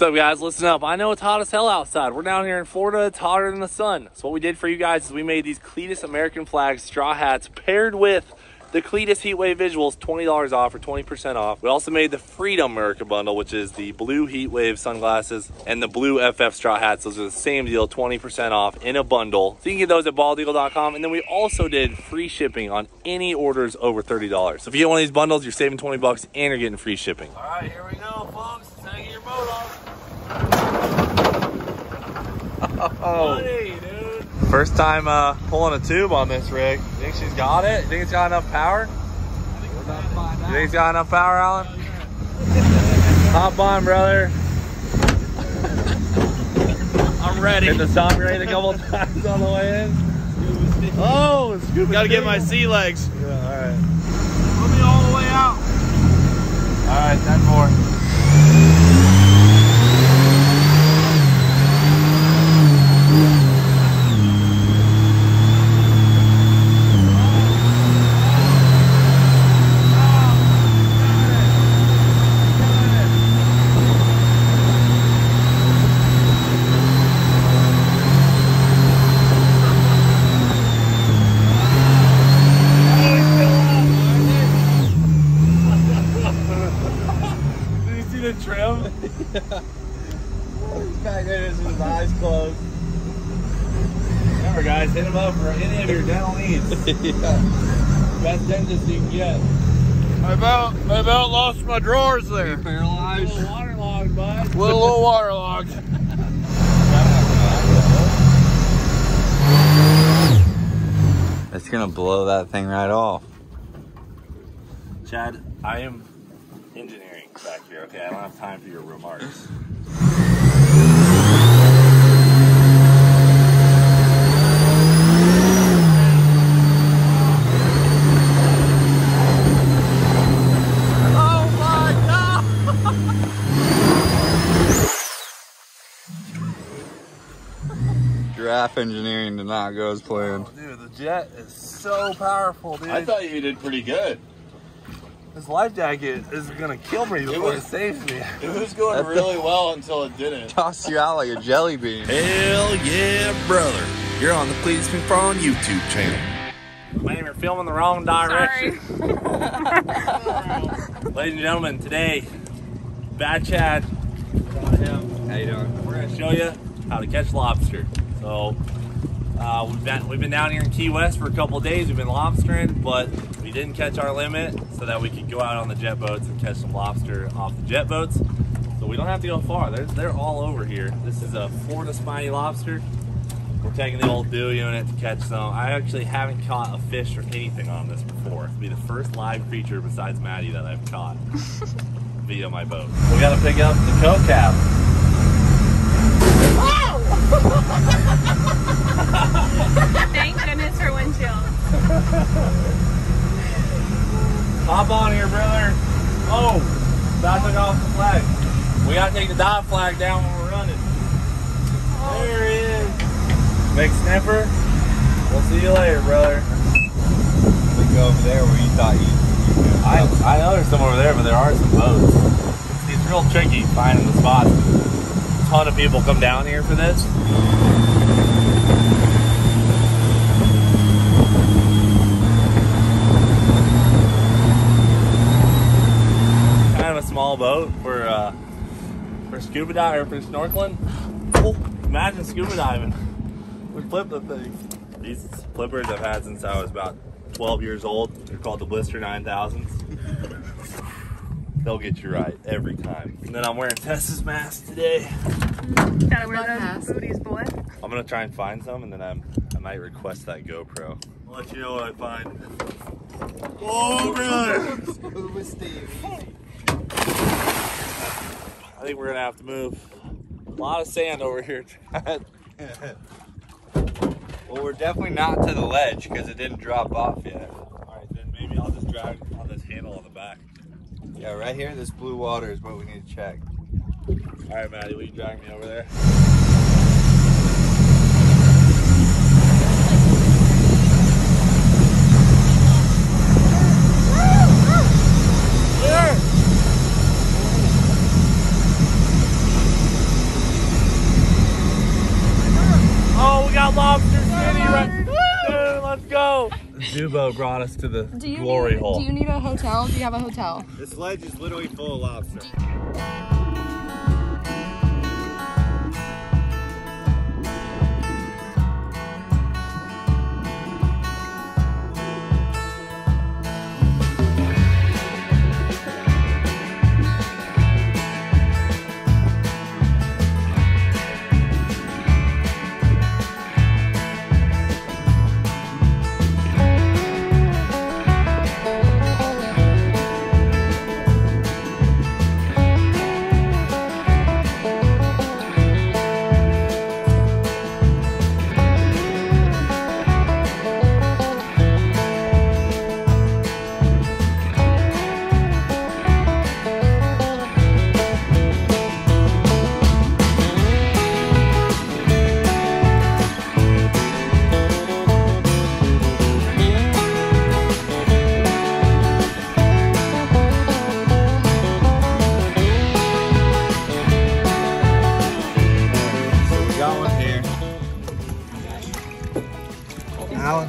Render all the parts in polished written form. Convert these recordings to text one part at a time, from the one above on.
What's up, guys? Listen up. I know it's hot as hell outside. We're down here in Florida. It's hotter than the sun. So what we did for you guys is we made these Cletus American Flag straw hats paired with the Cletus Heatwave Visuals, $20 off or 20% off. We also made the Freedom America Bundle, which is the blue Heatwave sunglasses and the blue FF straw hats. Those are the same deal, 20% off in a bundle. So you can get those at baldeagle.com. And then we also did free shipping on any orders over $30. So if you get one of these bundles, you're saving 20 bucks and you're getting free shipping. All right, here we go, folks. Take your boat off. Oh. Money, dude. First time pulling a tube on this rig. Think she's got it? Think it's got enough power? You think it's got enough power, Alan? Oh, yeah. Hop on, brother. I'm ready. Hit the top grate a couple times on the way in. Oh, it's good. Gotta get my sea legs. Yeah, alright. Put me all the way out. Alright, 10-4. Hit them up for any of your dental needs. Yeah. Best dentist you can get. I about lost my drawers there. You're paralyzed. A little waterlogged, bud. A little waterlogged. It's gonna blow that thing right off. Chad, I am engineering back here, okay? I don't have time for your remarks. Engineering did not go as planned. Oh, dude, the jet is so powerful, dude. I thought you did pretty good. This life jacket is gonna kill me before it saves me. It was going really well until it didn't. Toss you out like a jelly bean. Hell yeah, brother. You're on the Please Me Frog YouTube channel. Man, you're filming the wrong direction. Sorry. Ladies and gentlemen, today, Bad Chad. How you doing? We're gonna show you how to catch lobster. So we've been down here in Key West for a couple of days. We've been lobstering, but we didn't catch our limit so that we could go out on the jet boats and catch some lobster off the jet boats. So we don't have to go far. They're all over here. This is a Florida spiny lobster. We're taking the old dew unit to catch some. I actually haven't caught a fish or anything on this before. It'll be the first live creature besides Maddie that I've caught via my boat. We gotta pick up the co-cap. Thank goodness for wind chill. Hop on here, brother. Oh, that took off the flag. We gotta take the dive flag down when we're running. Oh. There he is. Big sniffer. We'll see you later, brother. We go over there where you thought you could. I know there's some over there, but there are some boats. It's real tricky finding the spots. A ton of people come down here for this. Kind of a small boat for scuba diving or for snorkeling. Oh, imagine scuba diving. We flip the thing. These flippers I've had since I was about 12 years old. They're called the Blister 9000s. They'll get you right every time. And then I'm wearing Tessa's mask today. Gotta wear those booties, boy. I'm gonna try and find some, and then I might request that GoPro. I'll let you know what I find. Oh, brother! Scuba Steve. I think we're gonna have to move. A lot of sand over here. Well, we're definitely not to the ledge because it didn't drop off yet. All right, then maybe I'll just drag on this handle on the back. Yeah, right here, this blue water is what we need to check. All right, Maddie, will you drag me over there? There! Front. Dude, let's go. Zubo brought us to the glory hole. Do you need a hotel? Do you have a hotel? This ledge is literally full of lobster.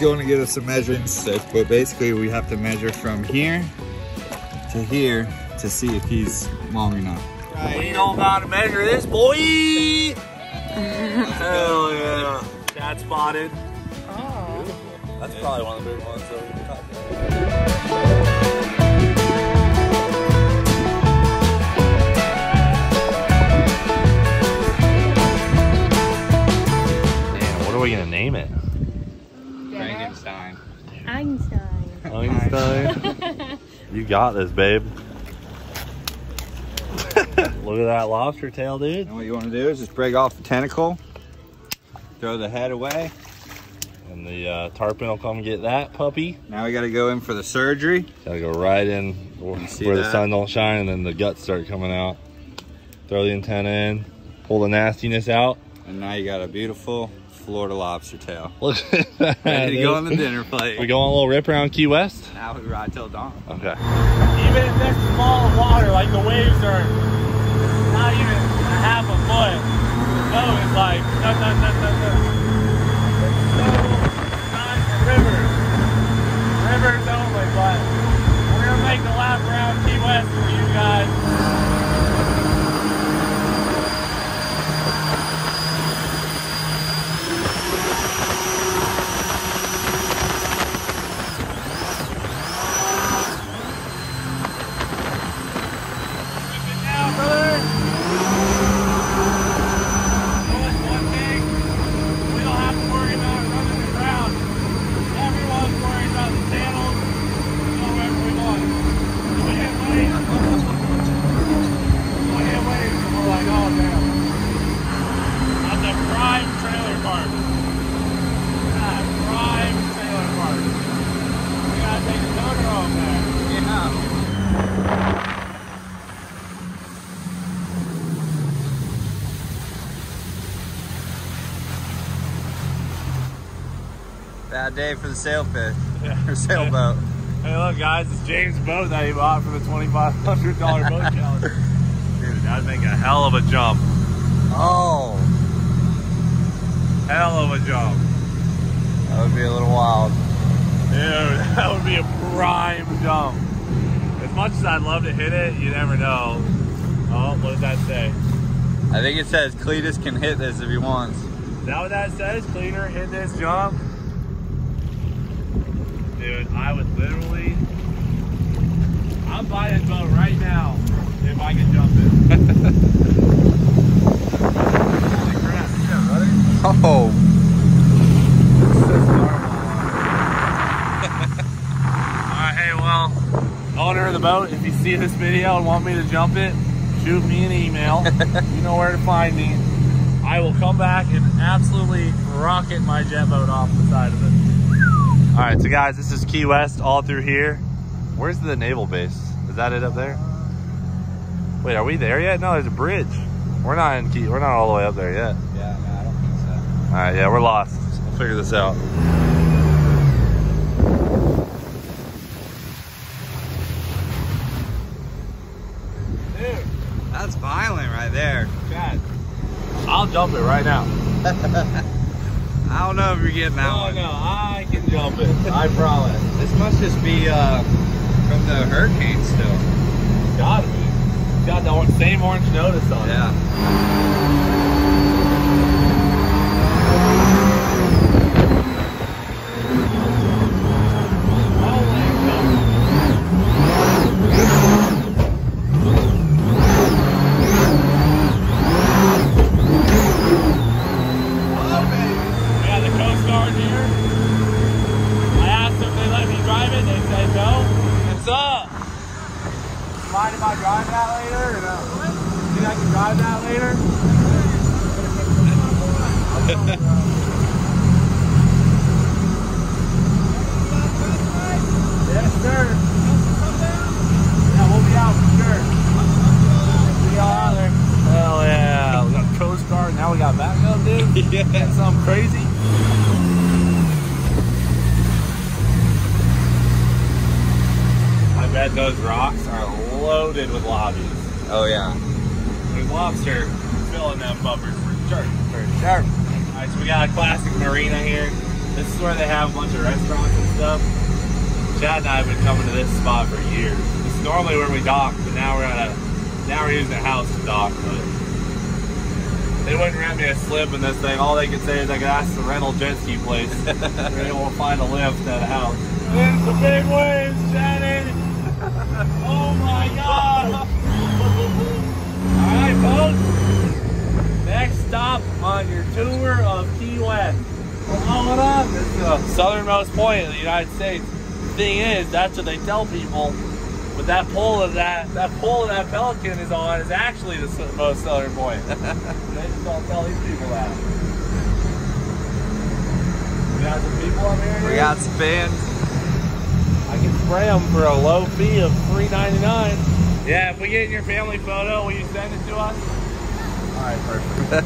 Going to give us some measuring stick, but basically we have to measure from here to see if he's long enough. Right, we know how to measure this boy. Hell yeah, Chad spotted. Oh, that's probably one of the big ones. Damn, what are we gonna name it? Einstein. You got this, babe. Look at that lobster tail, dude. And what you want to do is just break off the tentacle, throw the head away, and the tarpon will come get that puppy. Now we got to go in for the surgery. Got to go right in where the sun don't shine, and then the guts start coming out. Throw the antenna in, pull the nastiness out, and now you got a beautiful Florida lobster tail. Ready to go on the dinner plate. We go on a little rip around Key West? Now we ride till dawn. Okay. Even in this small water, like the waves are not even a half a foot. So it's like, no. It's not the rivers. Rivers only, but we're going to make the lap around Key West for you guys. Bad day for the sailfish, or sailboat. Hey look guys, it's James' boat that he bought for the $2,500 boat challenge. Dude, that'd make a hell of a jump. Oh. Hell of a jump. That would be a little wild. Dude, that would be a prime jump. As much as I'd love to hit it, you never know. Oh, what does that say? I think it says Cletus can hit this if he wants. Is that what that says? Cleaner, hit this jump? Dude, I would literally, I'd buy that boat right now if I could jump it. Holy crap, you got brother? Oh. Alright, hey, well, owner of the boat, if you see this video and want me to jump it, shoot me an email. You know where to find me. I will come back and absolutely rocket my jet boat off the side of it. All right, so guys, this is Key West all through here. Where's the naval base? Is that it up there? Wait, are we there yet? No, there's a bridge. We're not in Key. We're not all the way up there yet. Yeah, no, I don't think so. All right, yeah, we're lost. So we'll figure this out. Dude, that's violent right there. God, I'll jump it right now. I don't know if you're getting that one. No, I can jump it. I promise. This must just be from the hurricane still. Gotta be. It's got the same orange notice on it. Yeah. Those rocks are loaded with lobbies. Oh yeah. There's lobster filling them bumpers for sure. Alright, so we got a classic marina here. This is where they have a bunch of restaurants and stuff. Chad and I have been coming to this spot for years. This is normally where we dock, but now we're at a using a house to dock, but they wouldn't rent me a slip in this thing. All they could say is I could ask the rental jet ski place. They won't find a lift at a house. There's the big waves, Chad. Oh my god! Alright folks, next stop on your tour of Key West. Blowing up! It's the southernmost point in the United States. The thing is, that's what they tell people, but that pole of that pelican is on is actually the most southern point. They just don't tell these people that. We got some people up here. We got some fans. I can spray them for a low fee of $3.99. Yeah, if we get in your family photo, will you send it to us? All right, perfect.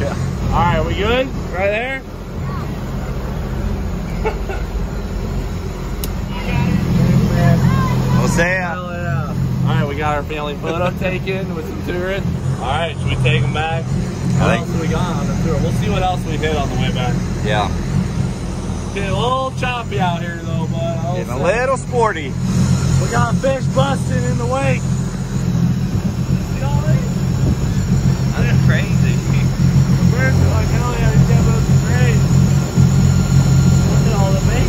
Yeah. All right, we good? Right there? We'll see ya. All right, we got our family photo taken with some tourists. All right, should we take them back? What else we got on the tour? We'll see what else we did on the way back. Yeah. Getting a little choppy out here though, bud. Getting a little sporty. We got fish busting in the wake. See all these? That's crazy. Where's the like hell yeah, these devils are crazy. Look at all the bait.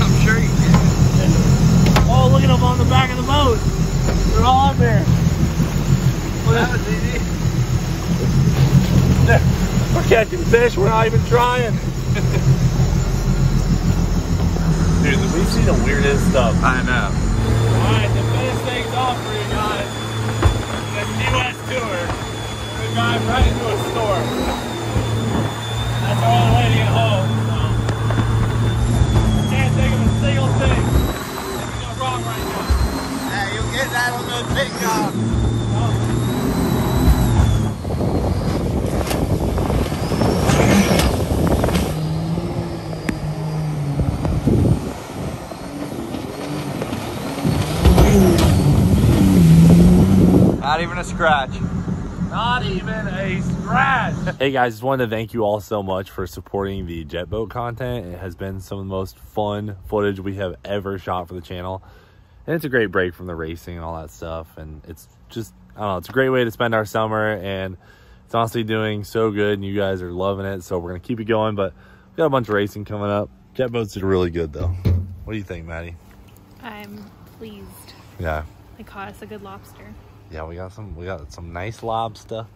I'm sure you can. Oh, look at them on the back of the boat. They're all up there. Well, that was easy. There. We're catching fish, we're not even trying. Dude, we've seen the weirdest stuff. I know. Alright, the biggest thing's off for you guys. This Key West tour. We're gonna drive right into a storm. That's our old lady at home, so. Can't think of a single thing that can go wrong right now. Hey, you'll get that on those big jobs. Not even a scratch. Not even a scratch. Hey guys, just wanted to thank you all so much for supporting the jet boat content. It has been some of the most fun footage we have ever shot for the channel. And it's a great break from the racing and all that stuff. And it's just, I don't know, it's a great way to spend our summer. And it's honestly doing so good and you guys are loving it. So we're going to keep it going. But we got a bunch of racing coming up. Jet boats did really good though. What do you think, Maddie? I'm pleased. Yeah. They caught us a good lobster. Yeah, we got some nice lobster.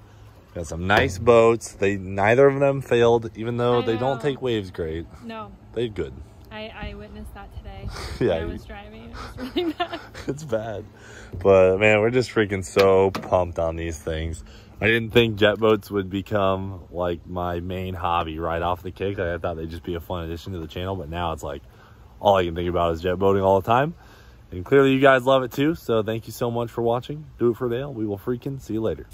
We got some nice boats. Neither of them failed, even though they don't take waves great. No. They good. I witnessed that today. Yeah. I was driving. It was really bad. It's bad. But man, we're just freaking so pumped on these things. I didn't think jet boats would become like my main hobby right off the kick. Like, I thought they'd just be a fun addition to the channel, but now it's like all I can think about is jet boating all the time. And clearly you guys love it too, so thank you so much for watching. Do it for Dale. We will freaking see you later.